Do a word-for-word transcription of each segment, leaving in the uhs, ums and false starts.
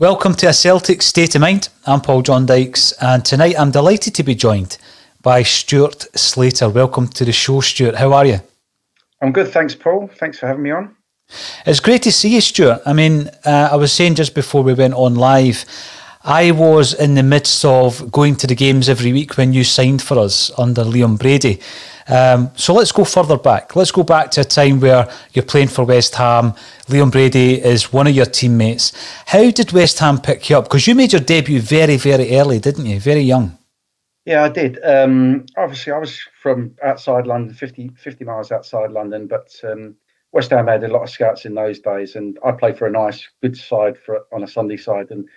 Welcome to A Celtic State of Mind. I'm Paul John Dykes, and tonight I'm delighted to be joined by Stuart Slater. Welcome to the show, Stuart. How are you? I'm good, thanks, Paul. Thanks for having me on. It's great to see you, Stuart. I mean, uh, I was saying just before we went on live, I was in the midst of going to the games every week when you signed for us under Liam Brady. Um, so let's go further back. Let's go back to a time where you're playing for West Ham. Liam Brady is one of your teammates. How did West Ham pick you up? Because you made your debut very, very early, didn't you? Very young. Yeah, I did. Um, obviously, I was from outside London, fifty, fifty miles outside London, but um, West Ham had a lot of scouts in those days, and I played for a nice, good side for on a Sunday side, and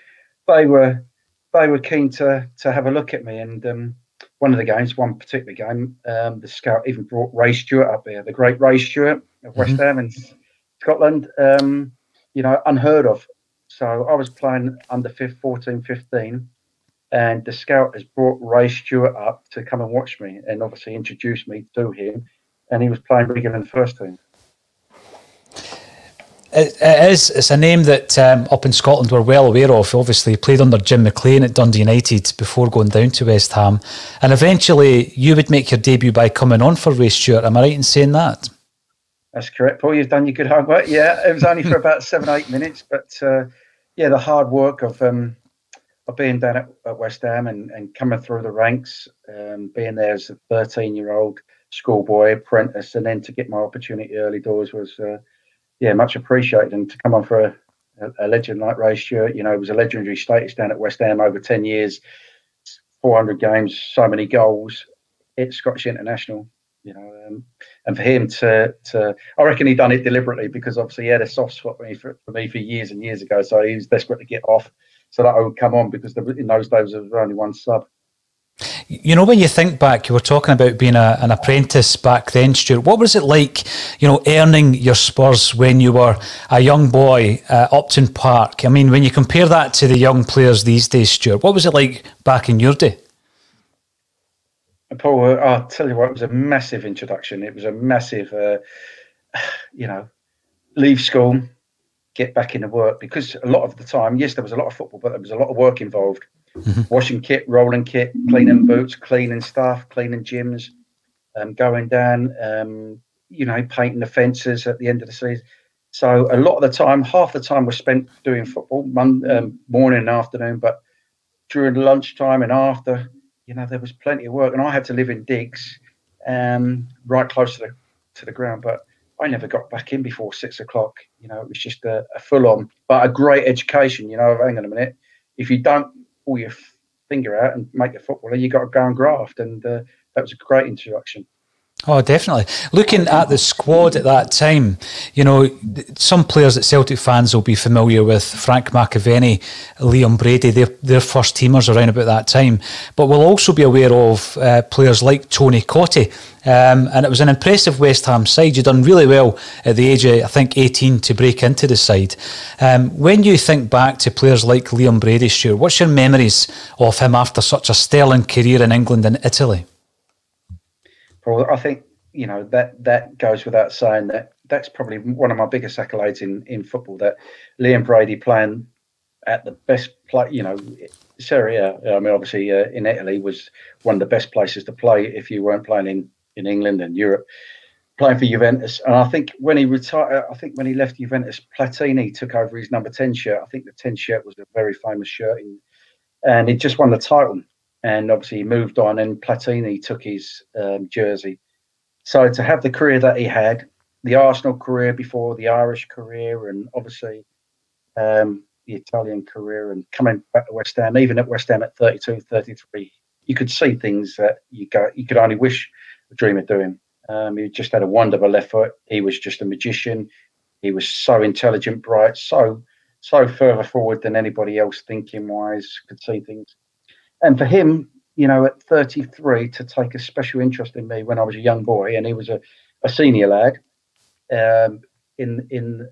they were they were keen to to have a look at me. And um, one of the games, one particular game, um, the scout even brought Ray Stewart up here, the great Ray Stewart of West Ham in Scotland, um, you know, unheard of. So I was playing under fourteen, fifteen, and the scout has brought Ray Stewart up to come and watch me and obviously introduced me to him, and he was playing regular in the first team. It, it is. It's a name that um, up in Scotland we're well aware of. Obviously, he played under Jim McLean at Dundee United before going down to West Ham. And eventually, you would make your debut by coming on for Ray Stewart. Am I right in saying that? That's correct, Paul. You've done your good homework. Yeah, it was only for about seven, eight minutes. But uh, yeah, the hard work of um, of being down at, at West Ham and, and coming through the ranks, um, being there as a thirteen-year-old schoolboy apprentice, and then to get my opportunity early doors was... Uh, Yeah, much appreciated. And to come on for a, a, a legend like Ray Stewart, you know, it was a legendary status down at West Ham over ten years, four hundred games, so many goals. It's Scottish international, you know, um, and for him to, to, I reckon he done it deliberately because obviously he had a soft spot for me for, for me for years and years ago. So he was desperate to get off so that I would come on because the, in those days there was only one sub. You know, when you think back, you were talking about being a, an apprentice back then, Stuart. What was it like, you know, earning your spurs when you were a young boy at Upton Park? I mean, when you compare that to the young players these days, Stuart, what was it like back in your day? Paul, I'll tell you what, it was a massive introduction. It was a massive, uh, you know, leave school, get back into work. Because a lot of the time, yes, there was a lot of football, but there was a lot of work involved. Mm-hmm. Washing kit, rolling kit, cleaning boots, cleaning stuff, cleaning gyms, um, going down, um, you know, painting the fences at the end of the season. So a lot of the time, half the time was spent doing football, Monday, um, morning and afternoon. But during lunchtime and after, you know, there was plenty of work. And I had to live in digs um, right close to the, to the ground. But I never got back in before six o'clock. You know, it was just a, a full-on, but a great education. You know, hang on a minute. If you don't pull your finger out and make a footballer, you got to go and graft, and uh, that was a great introduction. Oh, definitely. Looking at the squad at that time, you know, some players that Celtic fans will be familiar with, Frank McAvennie, Liam Brady, they're, they're first teamers around about that time. But we'll also be aware of uh, players like Tony Cottee. Um, and it was an impressive West Ham side. You'd done really well at the age of, I think, eighteen to break into the side. Um, when you think back to players like Liam Brady, Stuart, what's your memories of him after such a sterling career in England and Italy? Paul, I think, you know, that that goes without saying that that's probably one of my biggest accolades in, in football, that Liam Brady playing at the best play, you know, Serie A, I mean, obviously uh, in Italy was one of the best places to play if you weren't playing in, in England and Europe, playing for Juventus. And I think when he retired, I think when he left Juventus, Platini took over his number ten shirt. I think the ten shirt was a very famous shirt, in, and he just won the title. And obviously he moved on, and Platini took his um, jersey. So to have the career that he had, the Arsenal career before, the Irish career, and obviously um, the Italian career, and coming back to West Ham, even at West Ham at thirty-two, thirty-three, you could see things that you, go, you could only wish a dream of doing. Um, he just had a wonderful left foot. He was just a magician. He was so intelligent, bright, so, so further forward than anybody else thinking-wise, could see things. And for him, you know, at thirty-three, to take a special interest in me when I was a young boy, and he was a, a senior lad um, in in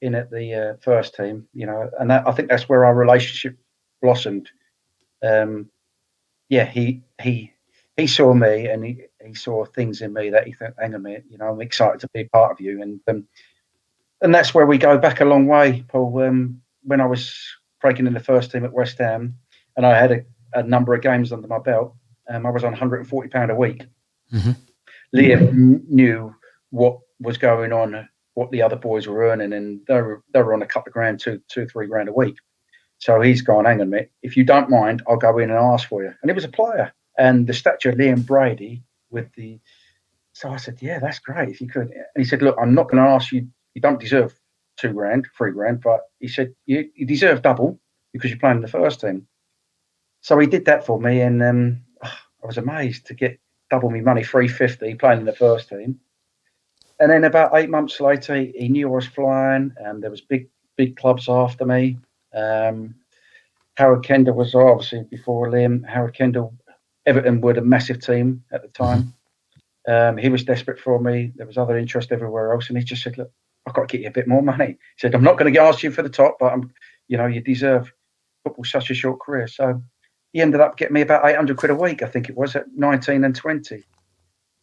in at the uh, first team, you know, and that, I think that's where our relationship blossomed. Um, yeah, he he he saw me, and he, he saw things in me that he thought, hang on a minute, you know, I'm excited to be a part of you, and um, and that's where we go back a long way, Paul. Um, when I was breaking in the first team at West Ham, and I had a, a number of games under my belt. Um, I was on one hundred and forty pounds a week. Mm-hmm. Liam mm-hmm. knew what was going on, what the other boys were earning, and they were they were on a couple of grand, two, two, three grand a week. So he's gone, hang on, mate, if you don't mind, I'll go in and ask for you. And it was a player. And the statue of Liam Brady with the... So I said, yeah, that's great, if you could. And he said, look, I'm not going to ask you. You don't deserve two grand, three grand. But he said, you, you deserve double because you're playing in the first team. So he did that for me. And um, I was amazed to get double me money, three fifty, playing in the first team. And then about eight months later, he knew I was flying. And there was big, big clubs after me. Um, Howard Kendall was obviously before Liam. Howard Kendall, Everton were a massive team at the time. Um, he was desperate for me. There was other interest everywhere else, and he just said, "Look, I've got to get you a bit more money." He said, "I'm not going to ask you for the top, but I'm, you know, you deserve football such a short career." So he ended up getting me about eight hundred quid a week, I think it was, at nineteen and twenty,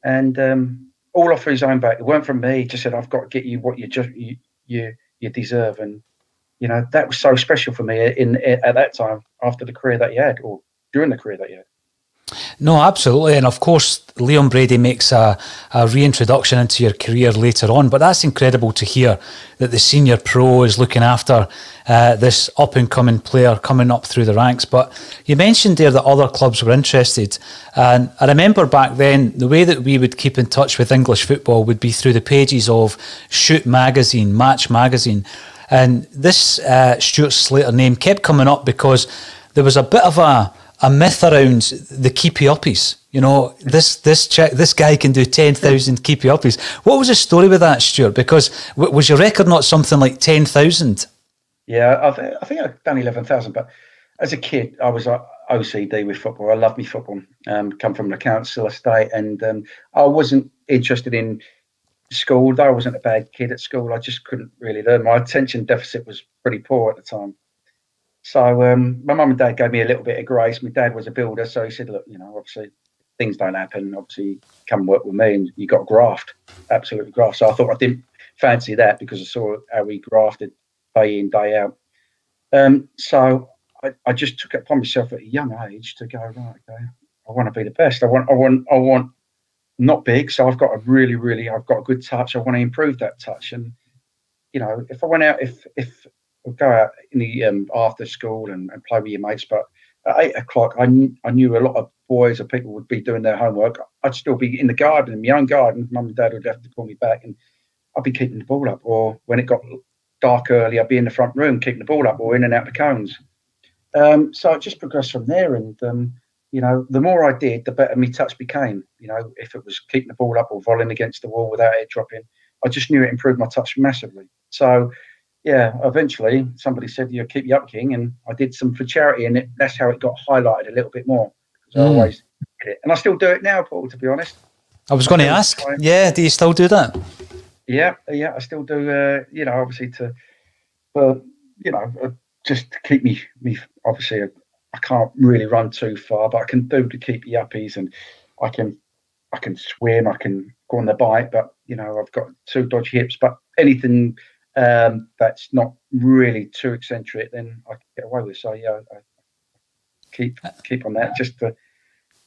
and um, all off his own back. It weren't from me. He just said, "I've got to get you what you just you you, you deserve," and you know, that was so special for me in, in at that time, after the career that he had, or during the career that he had. No, absolutely. And of course, Liam Brady makes a, a reintroduction into your career later on. But that's incredible to hear that the senior pro is looking after uh, this up-and-coming player coming up through the ranks. But you mentioned there that other clubs were interested. And I remember back then, the way that we would keep in touch with English football would be through the pages of Shoot Magazine, Match Magazine. And this uh, Stuart Slater name kept coming up because there was a bit of a, a myth around the keepy-uppies. You know, this this check, this guy can do ten thousand keepy-uppies. What was the story with that, Stuart? Because w was your record not something like ten thousand? Yeah, I, th I think I've done eleven thousand. But as a kid, I was uh, O C D with football. I loved me football. Um, come from the council estate. And um, I wasn't interested in... school, though I wasn't a bad kid at school, I just couldn't really learn. My attention deficit was pretty poor at the time. So um, my mum and dad gave me a little bit of grace. My dad was a builder, so he said, look, you know, obviously things don't happen. Obviously come work with me and you got graft, absolutely graft. So I thought I didn't fancy that because I saw how he grafted day in, day out. Um, so I, I just took it upon myself at a young age to go, right, okay, I want to be the best. I want, I want, I want not big, so I've got a really, really, I've got a good touch. I want to improve that touch. And, you know, if I went out, if if I go out in the um, after school and, and play with your mates, but at eight o'clock, I, kn I knew a lot of boys or people would be doing their homework. I'd still be in the garden, in my own garden. Mum and dad would have to call me back and I'd be keeping the ball up. Or when it got dark early, I'd be in the front room keeping the ball up or in and out the cones. Um, so I just progressed from there and, um, you know, the more I did, the better my touch became. You know, if it was keeping the ball up or volleying against the wall without it dropping, I just knew it improved my touch massively. So, yeah, eventually somebody said, you keep you up, King, and I did some for charity, and it, that's how it got highlighted a little bit more. Because mm. I always did it. And I still do it now, Paul, to be honest. I was going to ask, I, yeah, do you still do that? Yeah, yeah, I still do, uh, you know, obviously to, uh, you know, uh, just to keep me, me obviously, uh, I can't really run too far, but I can do the keepy uppies, and I can, I can swim, I can go on the bike, but you know I've got two dodgy hips. But anything um, that's not really too eccentric, then I can get away with. So yeah, I, I keep keep on that just to,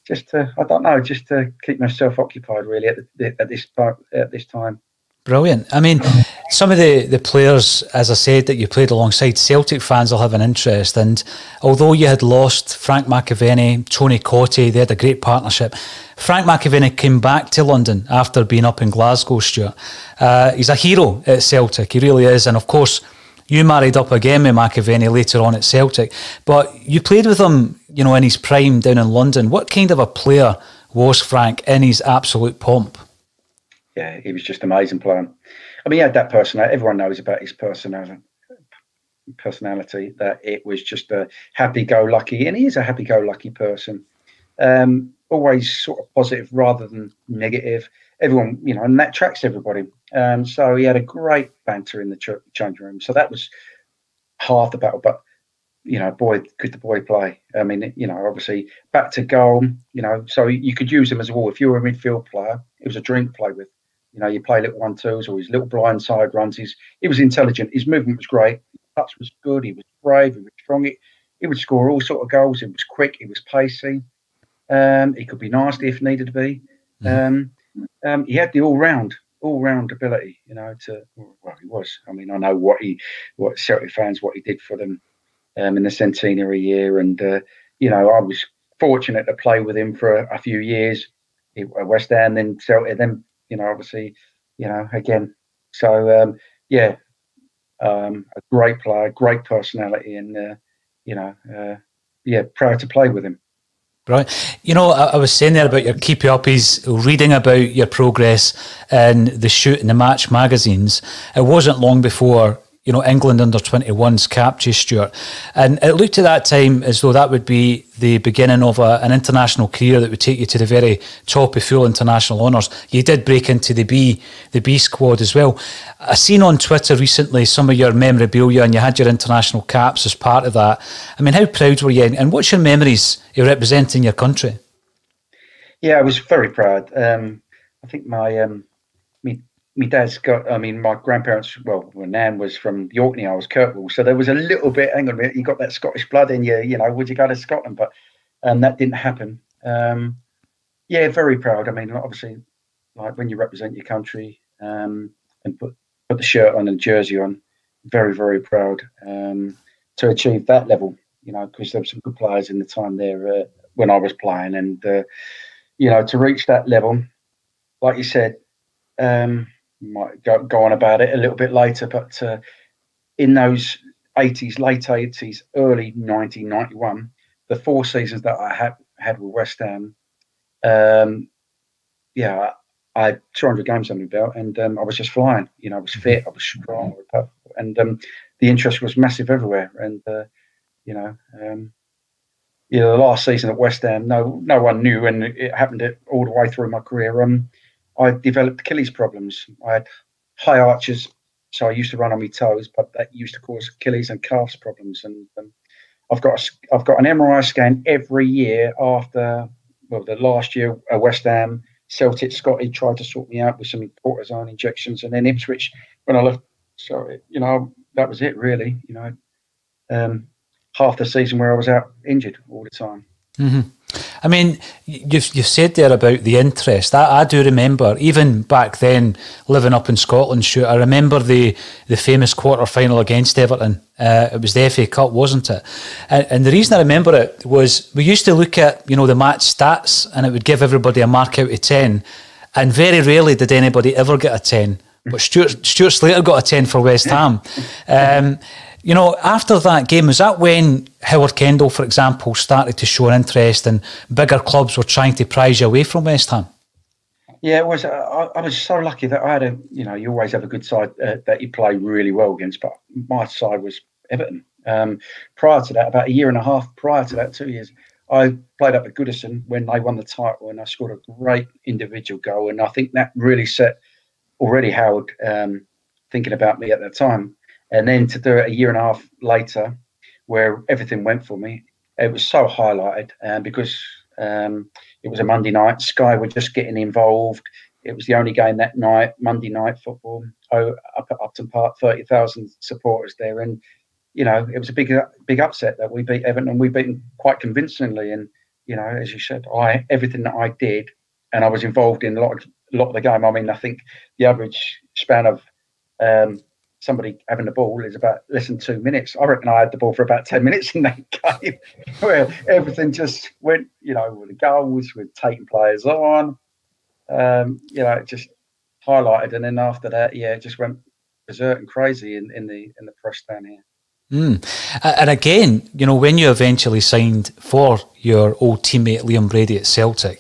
just to, I don't know, just to keep myself occupied really at the, at this part at this time. Brilliant. I mean, some of the, the players, as I said, that you played alongside, Celtic fans will have an interest. And although you had lost Frank McAvennie, Tony Cottee, they had a great partnership. Frank McAvennie came back to London after being up in Glasgow, Stuart. Uh, he's a hero at Celtic, he really is. And of course, you married up again with McAvennie later on at Celtic. But you played with him, you know, in his prime down in London. What kind of a player was Frank in his absolute pomp? Yeah, he was just amazing playing. I mean, he had that personality. Everyone knows about his personality. Personality that it was just a happy-go-lucky, and he is a happy-go-lucky person. Um, always sort of positive rather than negative. Everyone, you know, and that attracts everybody. Um, so he had a great banter in the ch change room. So that was half the battle. But you know, boy, could the boy play? I mean, you know, obviously back to goal. You know, so you could use him as a wall. If you were a midfield player, it was a dream to play with. You know, you play little one-twos or his little blind side runs. He's, he was intelligent. His movement was great. His touch was good. He was brave, he was strong. He, he would score all sort of goals. He was quick. He was pacey. Um, he could be nasty if needed to be. Um, um, he had the all-round, all-round ability, you know. To well, he was. I mean, I know what he, what Celtic fans, what he did for them um, in the centenary year, and uh, you know, I was fortunate to play with him for a, a few years at West Ham, then Celtic, then you know, obviously, you know, again. So um, yeah, um, a great player, great personality, and uh, you know, uh, yeah, proud to play with him. Right. You know, I, I was saying there about your keepy uppies, reading about your progress in the Shoot and the Match magazines. It wasn't long before, you know, England under twenty-ones capped you, Stuart. And it looked at that time as though that would be the beginning of a, an international career that would take you to the very top of full international honours. You did break into the B, the B squad as well. I seen on Twitter recently some of your memorabilia, and you had your international caps as part of that. I mean, how proud were you? And what's your memories of representing your country? Yeah, I was very proud. Um, I think my... Um, me My dad's got, I mean, my grandparents, well, my nan was from Orkney, I was Kirkwall. So there was a little bit, hang on a minute, you got that Scottish blood in you, you know, would you go to Scotland? But um, that didn't happen. Um, yeah, very proud. I mean, obviously, like when you represent your country um, and put, put the shirt on and jersey on, very, very proud um, to achieve that level, you know, because there were some good players in the time there uh, when I was playing. And, uh, you know, to reach that level, like you said, um, might go, go on about it a little bit later, but uh, in those eighties, late eighties, early nineteen ninety-one, the four seasons that I had had with West Ham, um, yeah, I had two hundred games on my belt, and um, I was just flying. You know, I was fit, I was strong, and um, the interest was massive everywhere. And uh, you know, um, yeah, you know, the last season at West Ham, no, no one knew, and it happened all the way through my career. Um, I developed Achilles problems. I had high arches, so I used to run on my toes, but that used to cause Achilles and calves problems. And um, I've got a, I've got an M R I scan every year after, well, the last year at West Ham, Celtic, Scotty tried to sort me out with some cortisone injections, and then Ipswich when I left. So it, you know, that was it really. You know, um, half the season where I was out injured all the time. Mm-hmm. I mean, you've, you've said there about the interest. I, I do remember, even back then, living up in Scotland, Shoot, I remember the, the famous quarter-final against Everton. Uh, it was the F A Cup, wasn't it? And, and the reason I remember it was we used to look at, you know, the match stats, and it would give everybody a mark out of ten, and very rarely did anybody ever get a ten. But Stuart, Stuart Slater got a ten for West Ham. Um, you know, after that game, was that when Howard Kendall, for example, started to show an interest and bigger clubs were trying to prise you away from West Ham? Yeah, it was. Uh, I, I was so lucky that I had a, you know, you always have a good side uh, that you play really well against, but my side was Everton. Um, prior to that, about a year and a half prior to that, two years, I played up at Goodison when they won the title, and I scored a great individual goal, and I think that really set... already Howard um, thinking about me at that time. And then to do it a year and a half later, where everything went for me, it was so highlighted um, because um, it was a Monday night. Sky were just getting involved. It was the only game that night, Monday night football, oh, up at Upton Park, thirty thousand supporters there. And, you know, it was a big big upset that we beat Everton, and we beat them quite convincingly. And, you know, as you said, I everything that I did, and I was involved in a lot of A lot of the game. I mean, I think the average span of um, somebody having the ball is about less than two minutes. I reckon I had the ball for about ten minutes in that game, where everything just went, you know, with the goals, with taking players on, um, you know, it just highlighted. And then after that, yeah, it just went berserk and crazy in, in the in the press down here. Mm. And again, you know, when you eventually signed for your old teammate Liam Brady at Celtic,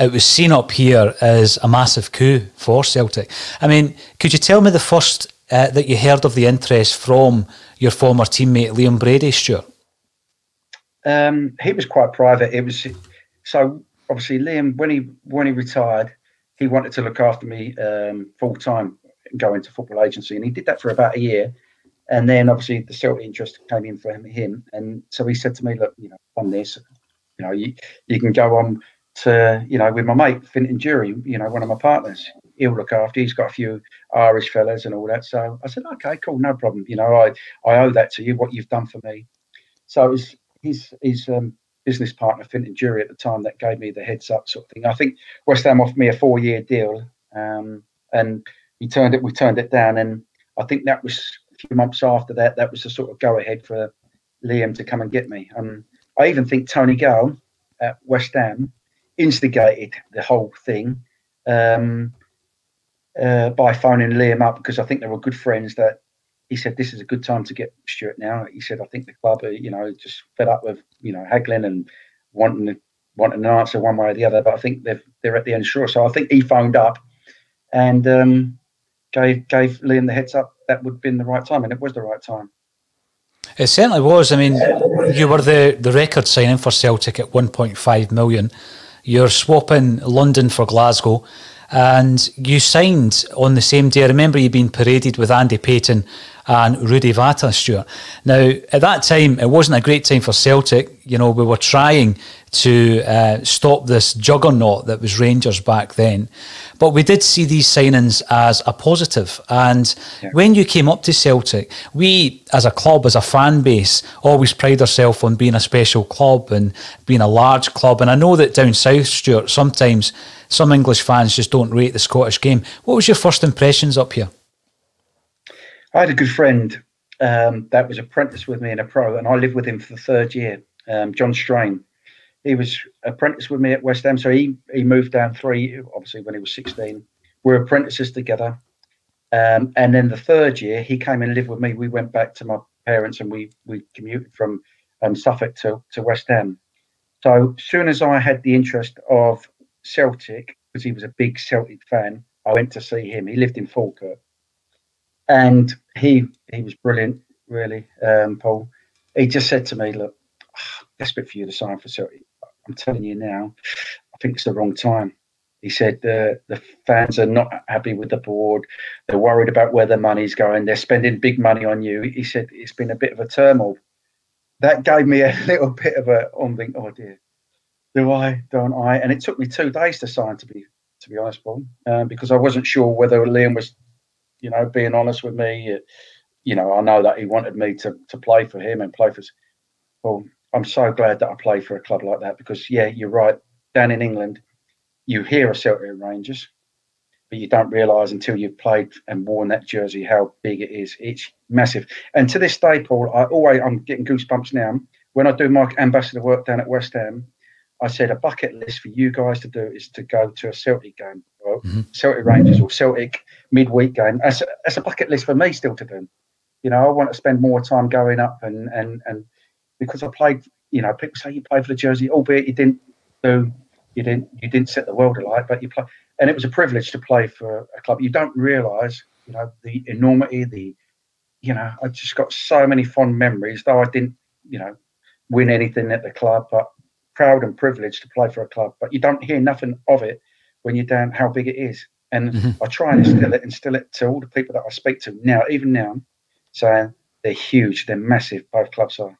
it was seen up here as a massive coup for Celtic. I mean, could you tell me the first uh, that you heard of the interest from your former teammate Liam Brady, Stuart? Um, he was quite private. It was so obviously Liam, when he when he retired, he wanted to look after me um, full time, go into football agency, and he did that for about a year. And then obviously the Celtic interest came in for him, and so he said to me, "Look, you know, on this, you know, you, you can go on to, you know, with my mate Fintan Drury, you know, one of my partners. he'll look after. He's got a few Irish fellas and all that. So I said, okay, cool, no problem. You know, I, I owe that to you, what you've done for me. So it was his, his um, business partner, Fintan Drury, at the time that gave me the heads up sort of thing. I think West Ham offered me a four-year deal, um, and he turned it. we turned it down. And I think that was a few months after that, that was the sort of go-ahead for Liam to come and get me. Um, I even think Tony Gale at West Ham instigated the whole thing um, uh, by phoning Liam up, because I think they were good friends. That he said, this is a good time to get Stuart now. He said, I think the club are, you know, just fed up with, you know, haggling and wanting wanting an answer one way or the other. But I think they've, they're at the end shore. So I think he phoned up and um, gave, gave Liam the heads up that would have been the right time, and it was the right time. It certainly was. I mean, you were the, the record signing for Celtic at one point five million. You're swapping London for Glasgow, and you signed on the same day. I remember you being paraded with Andy Payton and Rudi Vata, Stuart. Now, at that time, it wasn't a great time for Celtic. You know, we were trying to uh, stop this juggernaut that was Rangers back then. But we did see these signings as a positive. And yeah. When you came up to Celtic, we as a club, as a fan base, always pride ourselves on being a special club and being a large club. And I know that down south, Stuart, sometimes some English fans just don't rate the Scottish game. What was your first impressions up here? I had a good friend um, that was apprenticed with me in a pro, and I lived with him for the third year, um, John Strain. He was apprenticed with me at West Ham, so he, he moved down three, obviously, when he was sixteen. We were apprentices together. Um, and then the third year, he came and lived with me. We went back to my parents, and we, we commuted from um, Suffolk to, to West Ham. So as soon as I had the interest of Celtic, because he was a big Celtic fan, I went to see him. He lived in Falkirk. And he he was brilliant, really, um, Paul. He just said to me, look, I'm desperate for you to sign for Celtic. I'm telling you now, I think it's the wrong time. He said, uh, the fans are not happy with the board. They're worried about where their money's going. They're spending big money on you. He said, it's been a bit of a turmoil. That gave me a little bit of a, I'm thinking, oh dear, do I, don't I? And it took me two days to sign, to be, to be honest, Paul, um, because I wasn't sure whether Liam was, you know, being honest with me. You know, I know that he wanted me to, to play for him and play for. Well, I'm so glad that I play for a club like that, because, yeah, you're right. Down in England, you hear of Celtic and Rangers, but you don't realise until you've played and worn that jersey how big it is. It's massive. And to this day, Paul, I always, I'm getting goosebumps now. When I do my ambassador work down at West Ham, I said a bucket list for you guys to do is to go to a Celtic game. Mm-hmm. Celtic Rangers or Celtic midweek game. That's a, that's a bucket list for me still to do. You know, I want to spend more time going up and and and because I played. You know, people say you play for the jersey, albeit you didn't do, you didn't you didn't set the world alight, but you play. And it was a privilege to play for a club. You don't realise, you know, the enormity. The, you know, I just got so many fond memories. Though I didn't, you know, win anything at the club, but proud and privileged to play for a club. But you don't hear nothing of it when you're down, how big it is. And mm-hmm. I try and instill it, instill it to all the people that I speak to now, even now, saying they're huge, they're massive, both clubs are.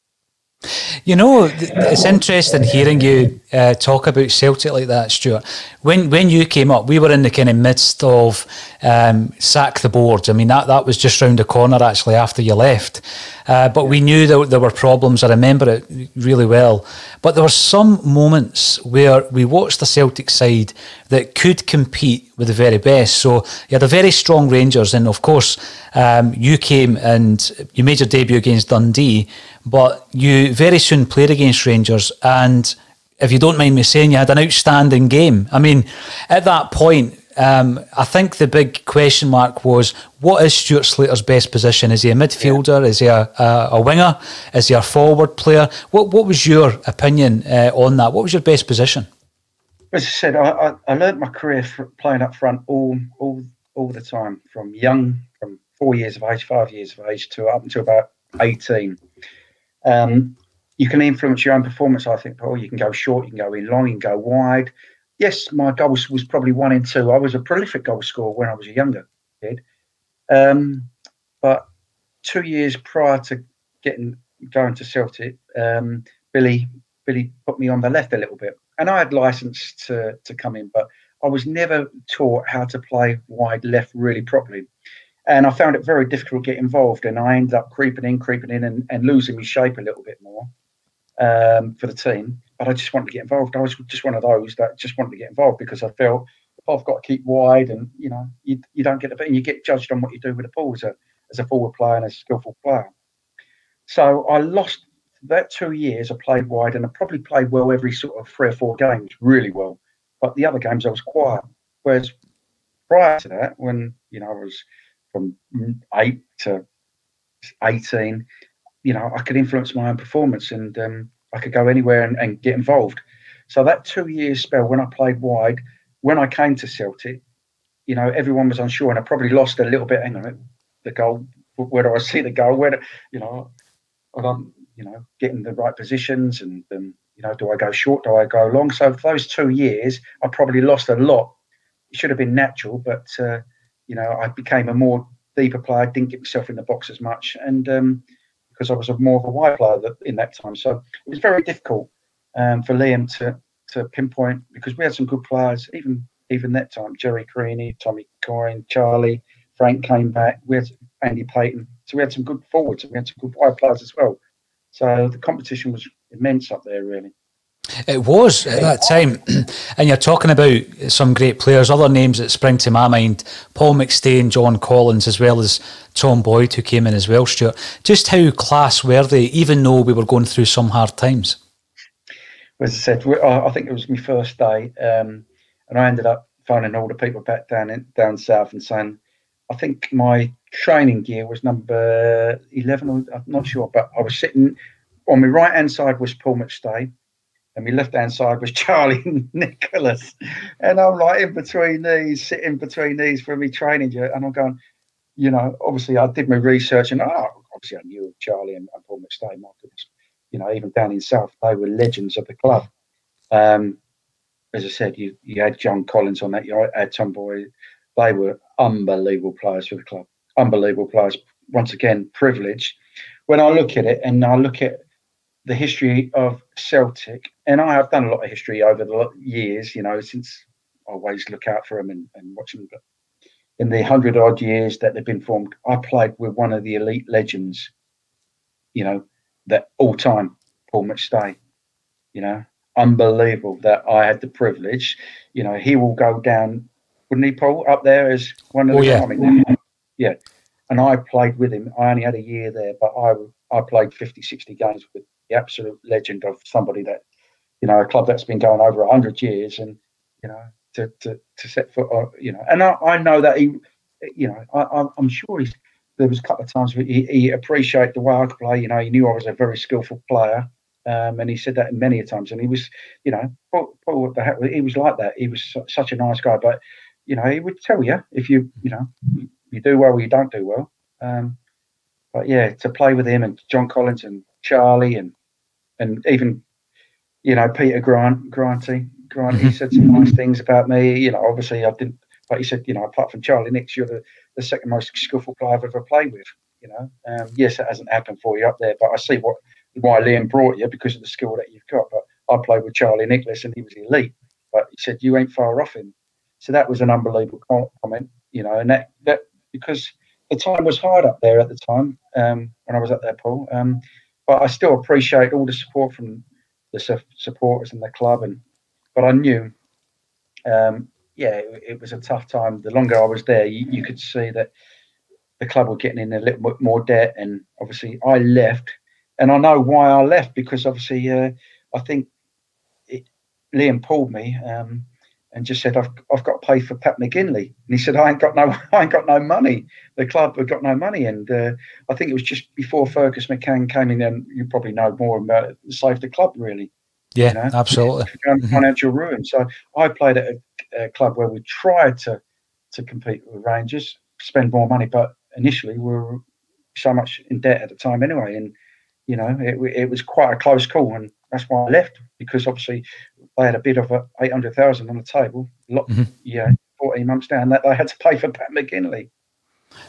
You know, it's interesting hearing you uh, talk about Celtic like that, Stuart. When when you came up, we were in the kind of midst of um, sack the board. I mean, that, that was just round the corner, actually, after you left. Uh, but we knew that there were problems. I remember it really well. But there were some moments where we watched the Celtic side that could compete with the very best. So you had a very strong Rangers, and of course, um, you came and you made your debut against Dundee, but you very soon played against Rangers, and if you don't mind me saying, you had an outstanding game. I mean, at that point, um, I think the big question mark was, what is Stuart Slater's best position? Is he a midfielder? Yeah. Is he a, a, a winger? Is he a forward player? What, what was your opinion uh, on that? What was your best position? As I said, I, I, I learned my career playing up front all, all, all the time, from young, from four years of age, five years of age, to up until about eighteen. Um, you can influence your own performance, I think, Paul. You can go short, you can go in long, you can go wide. Yes, my goals was probably one in two. I was a prolific goal scorer when I was a younger kid. Um, but two years prior to getting going to Celtic, um, Billy Billy put me on the left a little bit. And I had license to, to come in, but I was never taught how to play wide left really properly. And I found it very difficult to get involved. And I ended up creeping in, creeping in and, and losing my shape a little bit more um, for the team. But I just wanted to get involved. I was just one of those that just wanted to get involved because I felt if I've got to keep wide and, you know, you, you don't get the bit and you get judged on what you do with the ball as a, as a forward player and a skillful player. So I lost that two years. I played wide and I probably played well every sort of three or four games, really well. But the other games I was quiet. Whereas prior to that, when, you know, I was from eight to eighteen, you know, I could influence my own performance and um, I could go anywhere and, and get involved. So that two year spell when I played wide, when I came to Celtic, you know, everyone was unsure and I probably lost a little bit. Hang on, the goal, where do I see the goal? Where, do, you know, I don't, you know, getting the right positions and, um, you know, do I go short? Do I go long? So for those two years, I probably lost a lot. It should have been natural, but, uh, you know, I became a more deeper player. I didn't get myself in the box as much. And um, because I was a more of a wide player in that time. So it was very difficult um, for Liam to, to pinpoint because we had some good players, even even that time. Jerry Carini, Tommy Coyne, Charlie, Frank came back. We had Andy Payton. So we had some good forwards and we had some good wide players as well. So the competition was immense up there, really. It was at that time. And you're talking about some great players. Other names that spring to my mind, Paul McStay and John Collins, as well as Tom Boyd, who came in as well, Stuart. Just how class were they, even though we were going through some hard times? As I said, I think it was my first day. Um, and I ended up phoning all the people back down, in, down south and saying, I think my training gear was number eleven, or I'm not sure, but I was sitting on my right hand side was Paul McStay and my left hand side was Charlie Nicholas, and I'm like in between these, sitting between these for my training gear, and I'm going, you know, obviously I did my research and oh, obviously I knew of Charlie and, and Paul McStay, my goodness, you know, even down in South they were legends of the club. Um, as I said, you you had John Collins on that, you had Tom Boyd. They were unbelievable players for the club. Unbelievable players. Once again, privilege. When I look at it and I look at the history of Celtic, and I have done a lot of history over the years, you know, since I always look out for them and, and watch them. But in the hundred odd years that they've been formed, I played with one of the elite legends, you know, that all time, Paul McStay, you know, unbelievable that I had the privilege. You know, he will go down, wouldn't he, Paul, up there as one of oh, the yeah. coming. Yeah, and I played with him. I only had a year there, but I I played fifty, sixty games with the absolute legend of somebody that, you know, a club that's been going over a hundred years and, you know, to to, to set foot, uh, you know. And I, I know that he, you know, I, I'm sure he's, there was a couple of times he, he appreciated the way I could play. You know, he knew I was a very skillful player, um, and he said that many a times. And he was, you know, Paul, Paul what the heck, he was like that. He was such a nice guy, but, you know, he would tell you if you, you know, you do well or you don't do well. Um, but, yeah, to play with him and John Collins and Charlie and and even, you know, Peter Grant, Granty, Grant, he said some nice things about me. You know, obviously I didn't, but he said, you know, apart from Charlie Nicks, you're the, the second most skillful player I've ever played with, you know. Um, yes, it hasn't happened for you up there, but I see what why Liam brought you because of the skill that you've got. But I played with Charlie Nicholas and he was elite. But he said, you ain't far off him. So that was an unbelievable comment, you know, and that, that because the time was hard up there at the time um, when I was up there, Paul. Um, but I still appreciate all the support from the su supporters and the club. And but I knew, um, yeah, it, it was a tough time. The longer I was there, you, you could see that the club were getting in a little bit more debt. And obviously I left. And I know why I left, because obviously uh, I think it, Liam pulled me um, and just said, I've, I've got to pay for Pat McGinley. And he said, I ain't got no I ain't got no money. The club have got no money. And uh, I think it was just before Fergus McCann came in, and you probably know more about it, saved the club, really. Yeah, you know? Absolutely. Financial ruin. So I played at a, a club where we tried to, to compete with Rangers, spend more money, but initially we were so much in debt at the time anyway. And, you know, it, it was quite a close call. And that's why I left, because obviously they had a bid of eight hundred thousand on the table. Lot, mm-hmm. Yeah, fourteen months down that they had to pay for Pat McGinley.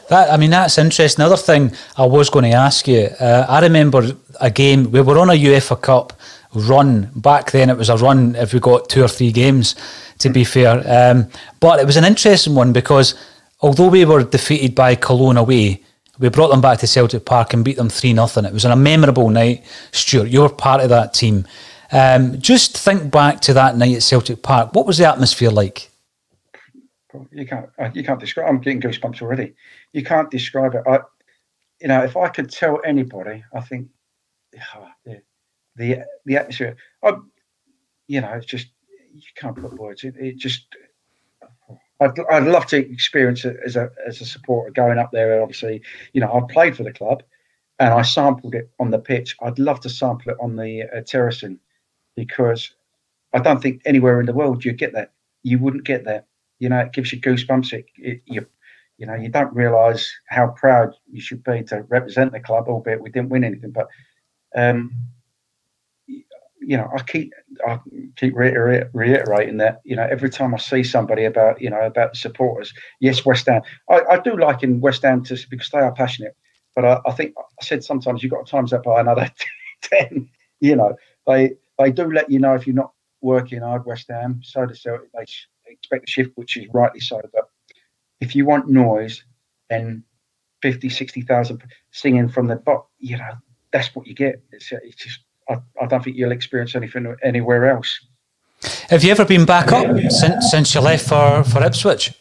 That I mean, that's interesting. Another thing I was going to ask you, uh, I remember a game we were on a UEFA Cup run. Back then it was a run if we got two or three games, to be fair. Um, but it was an interesting one because although we were defeated by Cologne away, we brought them back to Celtic Park and beat them three nothing. It was a memorable night. Stuart, you were part of that team. Um, just think back to that night at Celtic Park. What was the atmosphere like? You can't, you can't describe. I'm getting goosebumps already. You can't describe it. I, you know, if I could tell anybody, I think oh, yeah, the the atmosphere. I, you know, it's just you can't put words. It, it just. I'd, I'd love to experience it as a as a supporter going up there. Obviously, you know, I played for the club, and I sampled it on the pitch. I'd love to sample it on the uh, terracing, because I don't think anywhere in the world you get that. You wouldn't get that. You know, it gives you goosebumps. It, it, you, you know, you don't realise how proud you should be to represent the club, albeit we didn't win anything. But, um, you know, I keep I keep reiter reiterating that. You know, every time I see somebody about, you know, about supporters, yes, West Ham. I, I do like in West Ham to, because they are passionate. But I, I think I said sometimes you've got to times that by another ten. You know, they they do let you know if you're not working hard. West Ham, so does Celtic. They expect a shift, which is rightly so, but if you want noise and fifty, sixty thousand singing from the box, you know, that's what you get. It's, it's just, I, I don't think you'll experience anything anywhere else. Have you ever been back up yeah. since since you left for, for Ipswich?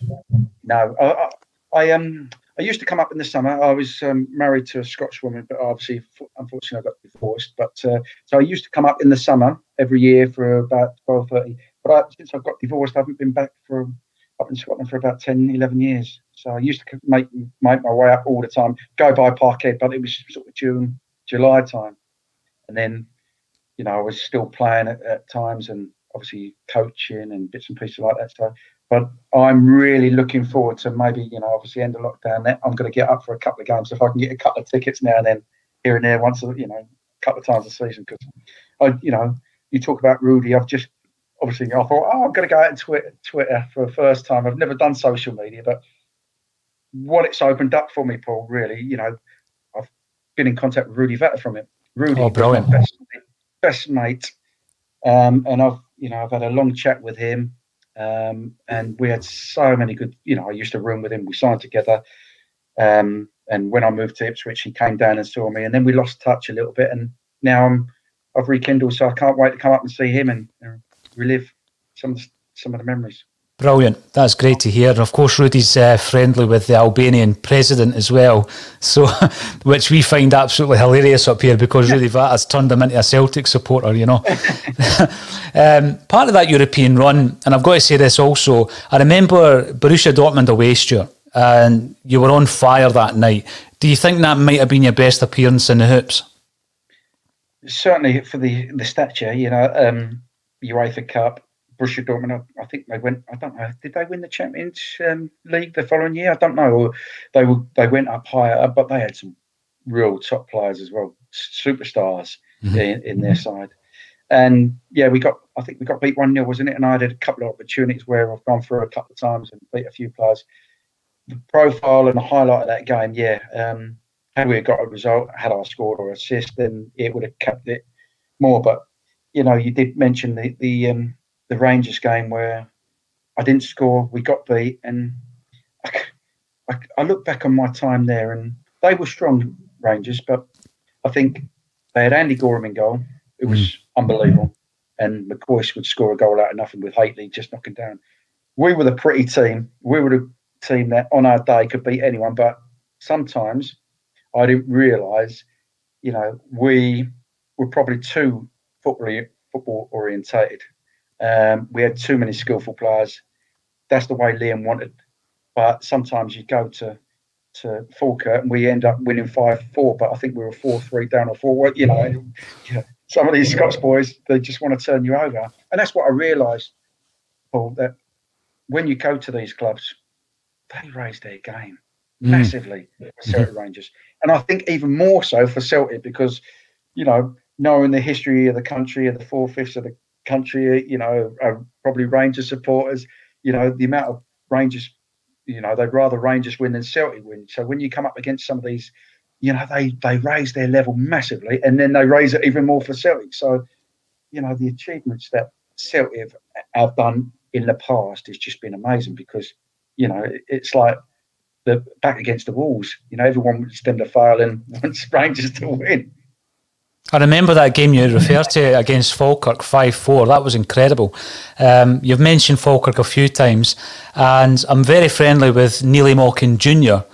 No, I, I, I, um, I used to come up in the summer. I was um, married to a Scots woman, but obviously, unfortunately, I got divorced. But uh, so I used to come up in the summer every year for about twelve, thirty. But I, since I've got divorced, I haven't been back for up in Scotland for about ten, eleven years. So I used to make make my way up all the time, go by Parkhead, but it was sort of June, July time. And then, you know, I was still playing at, at times, and obviously coaching and bits and pieces like that. So, but I'm really looking forward to maybe, you know, obviously end of lockdown. That I'm going to get up for a couple of games if I can get a couple of tickets now and then, here and there, once a, you know, a couple of times a season. Because I, you know, you talk about Rudi. I've just Obviously, I thought, oh, I'm going to go out and Twitter, Twitter for the first time. I've never done social media, but what it's opened up for me, Paul, really, you know, I've been in contact with Rudi Vata from it. Rudi, oh, brilliant, best, best mate, um, and I've, you know, I've had a long chat with him, um, and we had so many good, you know, I used to room with him. We signed together, um, and when I moved to Ipswich, he came down and saw me, and then we lost touch a little bit, and now I'm, I've rekindled, so I can't wait to come up and see him and. and relive some some of the memories. Brilliant, that's great to hear. And of course, Rudi's uh, friendly with the Albanian president as well, so which we find absolutely hilarious up here because Rudi Vata's turned him into a Celtic supporter, you know. um, part of that European run, and I've got to say this also, I remember Borussia Dortmund away, Stuart, and you were on fire that night. Do you think that might have been your best appearance in the hoops? Certainly for the the stature, you know. Um, UEFA Cup, Borussia Dortmund, I think they went, I don't know, did they win the Champions um, League the following year? I don't know. Or they were, they went up higher, but they had some real top players as well, superstars mm-hmm. in, in their side. And, yeah, we got, I think we got beat one nil, wasn't it? And I had a couple of opportunities where I've gone through a couple of times and beat a few players. The profile and the highlight of that game, yeah, um, had we got a result, had I scored or assist, then it would have kept it more, but you know, you did mention the the um, the Rangers game where I didn't score, we got beat, and I, I, I look back on my time there, and they were strong Rangers, but I think they had Andy Gorham in goal, it was mm. unbelievable, and McCoyce would score a goal out of nothing with Haitley just knocking down. We were the pretty team, we were the team that on our day could beat anyone, but sometimes I didn't realise, you know, we were probably too football orientated. Um, we had too many skillful players. That's the way Liam wanted. But sometimes you go to to Falkirk and we end up winning five four, but I think we were four three down or four. You know, you know, some of these Scots boys, they just want to turn you over. And that's what I realised, Paul, that when you go to these clubs, they raise their game massively mm. for Celtic Rangers. And I think even more so for Celtic because, you know, knowing the history of the country, of the four-fifths of the country, you know, are probably Rangers supporters, you know, the amount of Rangers, you know, they'd rather Rangers win than Celtic win. So when you come up against some of these, you know, they, they raise their level massively and then they raise it even more for Celtic. So you know, the achievements that Celtic have, have done in the past has just been amazing, because, you know, it's like the back against the walls. You know, everyone wants them to fail and wants Rangers to win. I remember that game you referred to against Falkirk, five four. That was incredible. Um, you've mentioned Falkirk a few times, and I'm very friendly with Neilly Malkin Junior,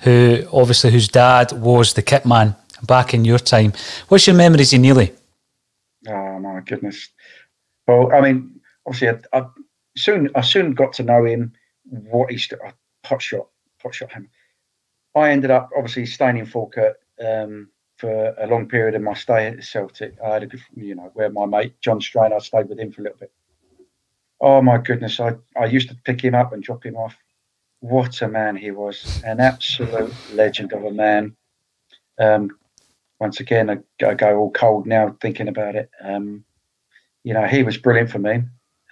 who obviously whose dad was the kit man back in your time. What's your memories of Neilly? Oh my goodness! Well, I mean, obviously, I, I soon I soon got to know him. What he stood, hot shot, hot shot him. I ended up obviously staying in Falkirk. Um, for a long period of my stay at Celtic. I had a good, you know, where my mate, John Strain, I stayed with him for a little bit. Oh my goodness, I, I used to pick him up and drop him off. What a man he was, an absolute legend of a man. Um, once again, I, I go all cold now thinking about it. Um, you know, he was brilliant for me.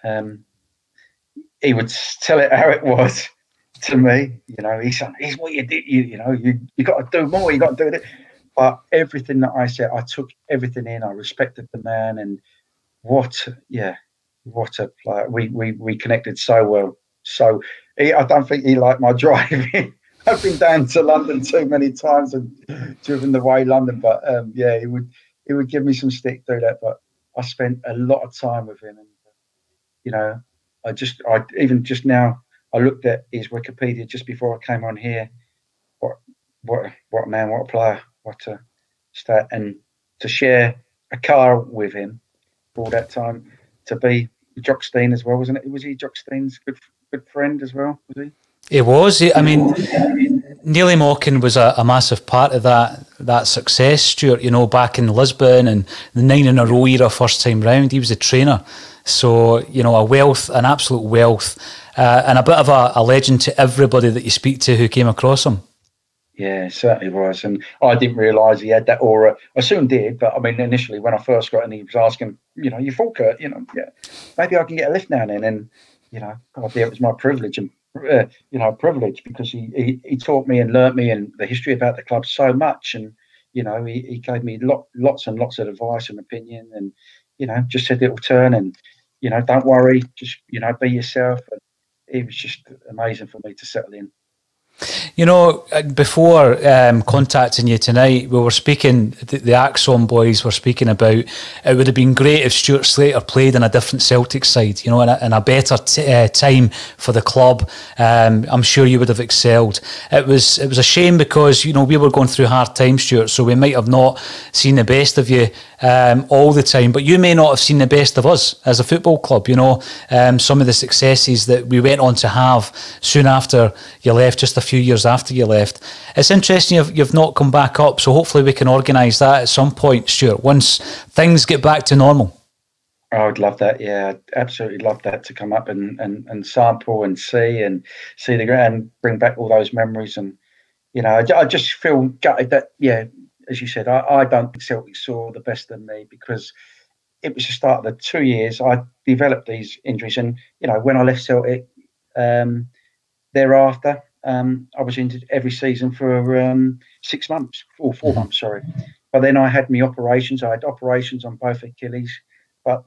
Um, he would tell it how it was to me. You know, he's, he's what you did, you, you know, you, you got to do more, you got to do this. But everything that I said, I took everything in. I respected the man, and what, yeah, what a player. We we we connected so well. So he, I don't think he liked my driving. I've been down to London too many times and driven the way London. But um, yeah, he would he would give me some stick through that. But I spent a lot of time with him, and you know, I just I even just now I looked at his Wikipedia just before I came on here. What what what a man! What a player! What a stat. And to share a car with him for all that time, to be Jock Stein as well, wasn't it? Was he Jock Stein's good good friend as well? Was he? It was. I mean, Neilly Malkin was a, a massive part of that that success, Stuart. You know, back in Lisbon and the nine in a row era, first time round, he was the trainer. So you know, a wealth, an absolute wealth, uh, and a bit of a, a legend to everybody that you speak to who came across him. Yeah, certainly was, and I didn't realise he had that aura. I soon did, but I mean, initially when I first got in, he was asking, you know, you Falkirk, you know, yeah, maybe I can get a lift now and then. And you know, God, yeah, it was my privilege, and uh, you know, privilege, because he, he he taught me and learnt me and the history about the club so much, and you know, he, he gave me lot, lots and lots of advice and opinion, and you know, just said it'll turn, and you know, don't worry, just you know, be yourself. And it was just amazing for me to settle in. You know, before um, contacting you tonight, we were speaking, the, the Axon boys were speaking about it would have been great if Stuart Slater played in a different Celtic side, you know, in a, in a better t uh, time for the club. Um, I'm sure you would have excelled. It was it was a shame because, you know, we were going through hard times, Stuart, so we might have not seen the best of you um, all the time, but you may not have seen the best of us as a football club, you know, um, some of the successes that we went on to have soon after you left, just a few years after you left. It's interesting you've, you've not come back up, so hopefully we can organise that at some point, Stuart, once things get back to normal. I would love that, yeah. I'd absolutely love that, to come up and, and, and sample and see and see the ground and bring back all those memories. And, you know, I, I just feel gutted that, yeah, as you said, I, I don't think Celtic saw the best in me, because it was the start of the two years I developed these injuries. And, you know, when I left Celtic, um, thereafter, Um, I was injured every season for um, six months, or four months, sorry. But then I had my operations. I had operations on both Achilles. But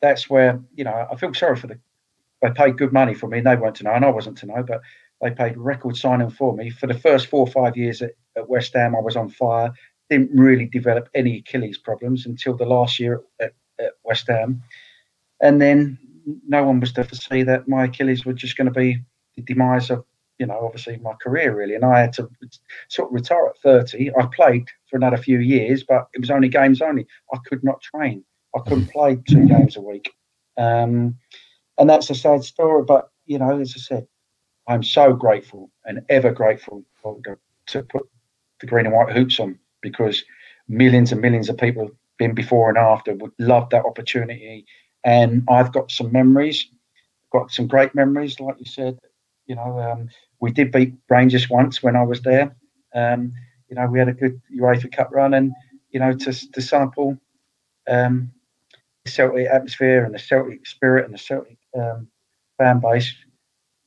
that's where, you know, I feel sorry for the... They paid good money for me, and they weren't to know, and I wasn't to know, but they paid record signing for me. For the first four or five years at, at West Ham, I was on fire. Didn't really develop any Achilles problems until the last year at, at West Ham. And then no one was to foresee that my Achilles were just going to be the demise of, you know, obviously my career really. And I had to sort of retire at thirty. I played for another few years, but it was only games only. I could not train. I couldn't play two games a week. Um, and that's a sad story. But, you know, as I said, I'm so grateful and ever grateful for, to put the green and white hoops on, because millions and millions of people have been before and after would love that opportunity. And I've got some memories, got some great memories, like you said. You know, um, we did beat Rangers once when I was there. Um, you know, we had a good UEFA Cup run, and, you know, to, to sample um, the Celtic atmosphere and the Celtic spirit and the Celtic um, fan base,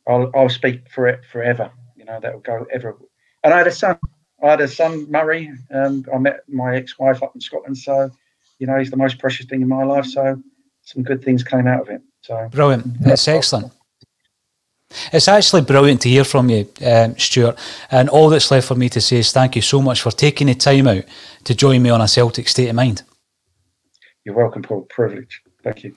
I'll, I'll speak for it forever. You know, that'll go ever. And I had a son. I had a son, Murray. Um, I met my ex-wife up in Scotland, so you know, he's the most precious thing in my life. So some good things came out of it. So brilliant. That's excellent. It's actually brilliant to hear from you, um, Stuart. And all that's left for me to say is thank you so much for taking the time out to join me on A Celtic State of Mind. You're welcome, Paul. Privilege. Thank you.